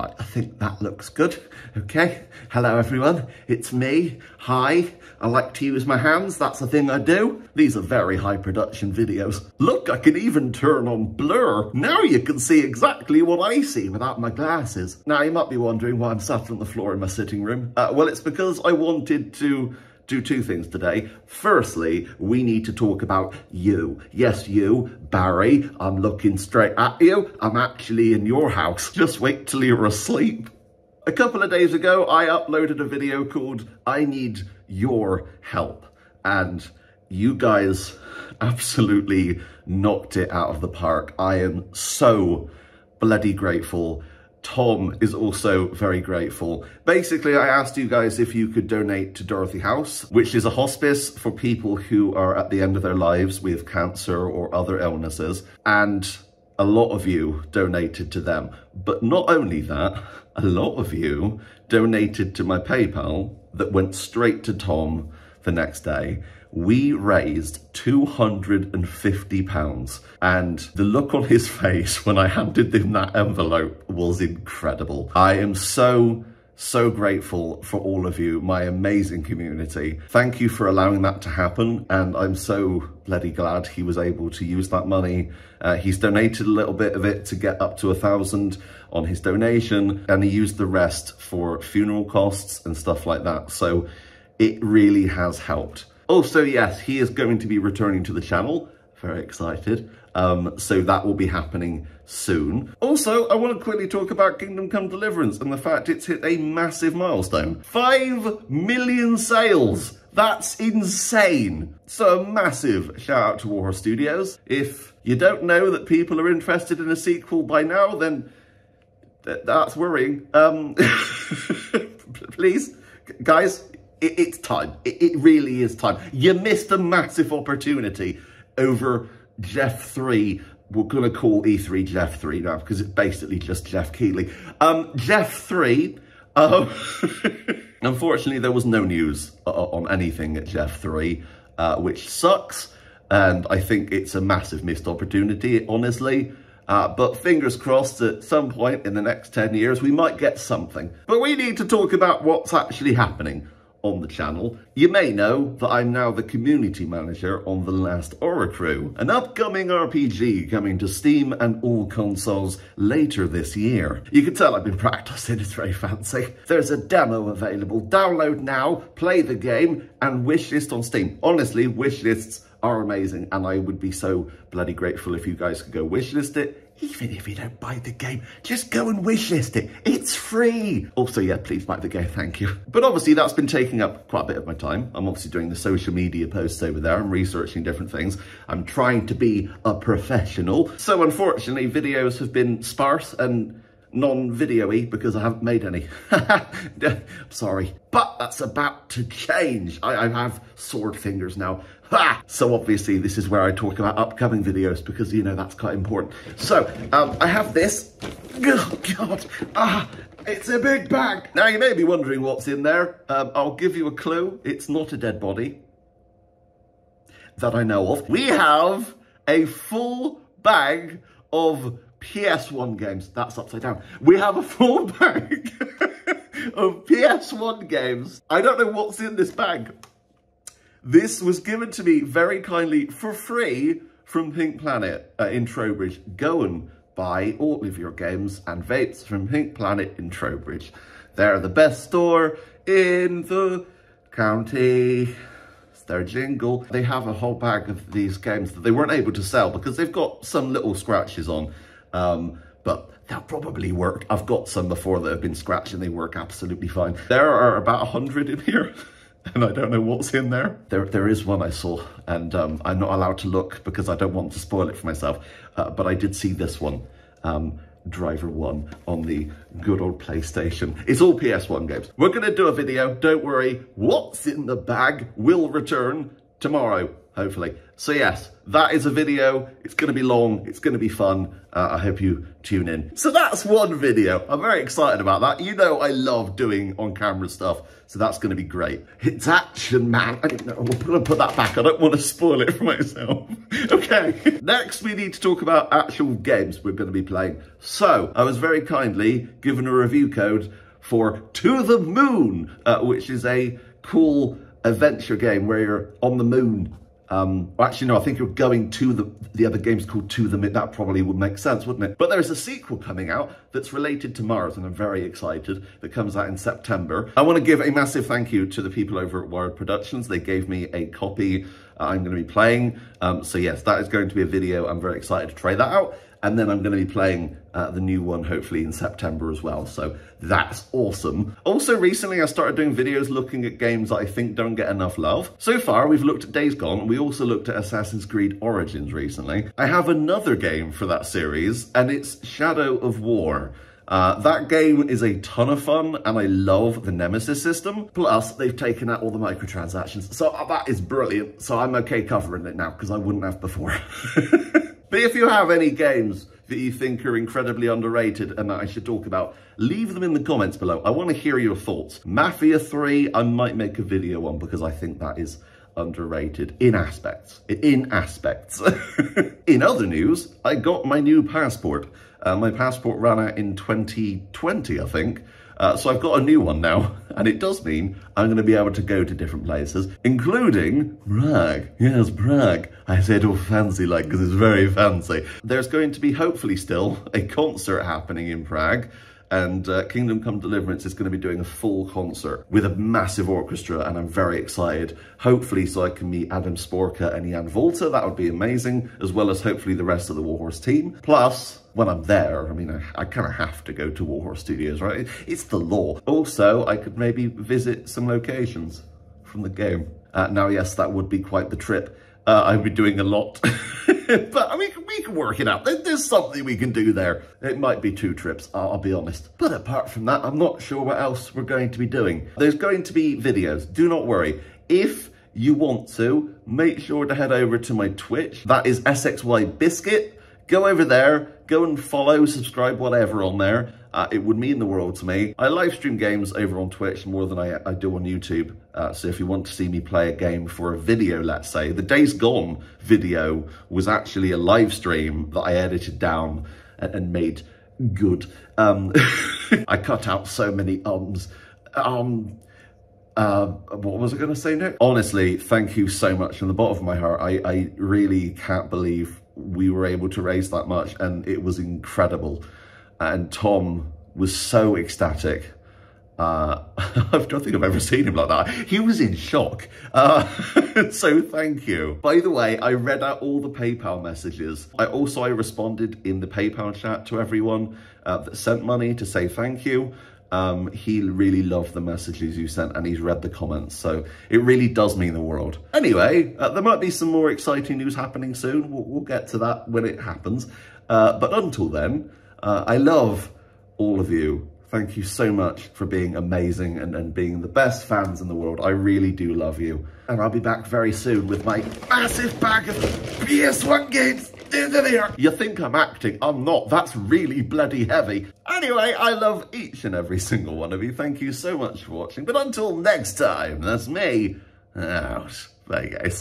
I think that looks good. Okay, hello everyone, it's me. Hi, I like to use my hands, that's the thing I do. These are very high production videos. Look, I can even turn on blur. Now you can see exactly what I see without my glasses. Now you might be wondering why I'm sat on the floor in my sitting room. Well, it's because I wanted to do two things today. Firstly, we need to talk about you. Yes, you, Barry, I'm looking straight at you. I'm actually in your house. Just wait till you're asleep. A couple of days ago, I uploaded a video called I Need Your Help. And you guys absolutely knocked it out of the park. I am so bloody grateful. Tom is also very grateful. Basically, I asked you guys if you could donate to Dorothy House, which is a hospice for people who are at the end of their lives with cancer or other illnesses. And a lot of you donated to them. But not only that, a lot of you donated to my PayPal that went straight to Tom the next day. We raised £250, and the look on his face when I handed him that envelope was incredible. I am so grateful for all of you, my amazing community. Thank you for allowing that to happen, and I'm so bloody glad he was able to use that money. He's donated a little bit of it to get up to 1,000 on his donation, and he used the rest for funeral costs and stuff like that, so it really has helped. Also, yes, he is going to be returning to the channel. Very excited. So that will be happening soon. Also, I want to quickly talk about Kingdom Come Deliverance and the fact it's hit a massive milestone. 5 million sales. That's insane. So a massive shout out to Warhorse Studios. If you don't know that people are interested in a sequel by now, then that's worrying. Please, guys. It's time. It really is time. You missed a massive opportunity over Jeff 3. We're going to call E3 Jeff 3 now because it's basically just Jeff Keighley. Jeff 3. Unfortunately, there was no news on anything at Jeff 3, which sucks. And I think it's a massive missed opportunity, honestly. But fingers crossed at some point in the next 10 years, we might get something. But we need to talk about what's actually happening on the channel. You may know that I'm now the community manager on The Last Oricru, an upcoming RPG coming to Steam and all consoles later this year. You can tell I've been practicing, it's very fancy. There's a demo available. Download now, play the game, and wishlist on Steam. Honestly, wishlists are amazing, and I would be so bloody grateful if you guys could go wishlist it. Even if you don't buy the game, just go and wishlist it. It's free. Also, yeah, please buy the game, thank you. But obviously that's been taking up quite a bit of my time. I'm obviously doing the social media posts over there. I'm researching different things. I'm trying to be a professional. So unfortunately, videos have been sparse and non-video-y because I haven't made any. Sorry. But that's about to change. I have sword fingers now. Ha! So obviously this is where I talk about upcoming videos because, you know, that's quite important. So, I have this. Oh, God. Ah, it's a big bag. Now, you may be wondering what's in there. I'll give you a clue. It's not a dead body that I know of. We have a full bag of PS1 games. That's upside down. We have a full bag of PS1 games. I don't know what's in this bag. This was given to me very kindly for free from Pink Planet in Trowbridge. Go and buy all of your games and vapes from Pink Planet in Trowbridge. They're the best store in the county. It's their jingle. They have a whole bag of these games that they weren't able to sell because they've got some little scratches on. But they'll probably work. I've got some before that have been scratched and they work absolutely fine. There are about 100 in here. And I don't know what's in there. There is one I saw, and I'm not allowed to look because I don't want to spoil it for myself. But I did see this one, Driver One, on the good old PlayStation. It's all PS1 games. We're going to do a video. Don't worry. What's in the bag will return tomorrow. hopefully. So yes, that is a video. It's going to be long. It's going to be fun. I hope you tune in. So that's one video. I'm very excited about that. You know I love doing on-camera stuff, so that's going to be great. It's action, man. I don't know. I'm going to put that back. I don't want to spoil it for myself. Okay. Next, we need to talk about actual games we're going to be playing. So I was very kindly given a review code for To The Moon, which is a cool adventure game where you're on the moon. Actually, no, I think you're going to the other game's called To The Mid. That probably would make sense, wouldn't it? But there's a sequel coming out that's related to Mars, and I'm very excited, that comes out in September. I want to give a massive thank you to the people over at Wired Productions. They gave me a copy I'm going to be playing. So yes, that is going to be a video. I'm very excited to try that out. And then I'm going to be playing the new one, hopefully in September as well. So that's awesome. Also, recently I started doing videos looking at games that I think don't get enough love. So far, we've looked at Days Gone, and we also looked at Assassin's Creed Origins recently. I have another game for that series, and it's Shadow of War. That game is a ton of fun, and I love the Nemesis system. Plus, they've taken out all the microtransactions. So that is brilliant. So I'm okay covering it now, because I wouldn't have before. But if you have any games that you think are incredibly underrated and that I should talk about, leave them in the comments below. I want to hear your thoughts. Mafia 3, I might make a video on because I think that is underrated in aspects. In other news, I got my new passport. My passport ran out in 2020, I think. So I've got a new one now, and it does mean I'm going to be able to go to different places, including Prague. Yes, Prague. I say it all fancy-like because it's very fancy. There's going to be, hopefully still, a concert happening in Prague, and Kingdom Come Deliverance is going to be doing a full concert with a massive orchestra, and I'm very excited. Hopefully, so I can meet Adam Sporka and Jan Volta. That would be amazing, as well as hopefully the rest of the Warhorse team. Plus, when I'm there, I mean, I kind of have to go to Warhorse Studios, right? It's the law. Also, I could maybe visit some locations from the game. Now, yes, that would be quite the trip. I'd be doing a lot. But I mean, we can work it out. There's something we can do there. It might be 2 trips, I'll be honest. But apart from that, I'm not sure what else we're going to be doing. There's going to be videos, do not worry. If you want to, make sure to head over to my Twitch. That is sxy biscuit. Go over there, go and follow, subscribe, whatever on there. It would mean the world to me. I live stream games over on Twitch more than I do on YouTube. So if you want to see me play a game for a video, let's say, the Days Gone video was actually a live stream that I edited down and made good. I cut out so many ums. What was I going to say, Nick? Honestly, thank you so much from the bottom of my heart. I really can't believe we were able to raise that much, and it was incredible. And Tom was so ecstatic. I don't think I've ever seen him like that. He was in shock. So thank you. By the way, I read out all the PayPal messages. I responded in the PayPal chat to everyone that sent money to say thank you. He really loved the messages you sent, and he's read the comments, so it really does mean the world. Anyway, there might be some more exciting news happening soon. We'll get to that when it happens. But until then, I love all of you. Thank you so much for being amazing and being the best fans in the world. I really do love you. And I'll be back very soon with my massive bag of PS1 games. You think I'm acting? I'm not. That's really bloody heavy. Anyway, I love each and every single one of you. Thank you so much for watching. But until next time, that's me out. Bye, guys.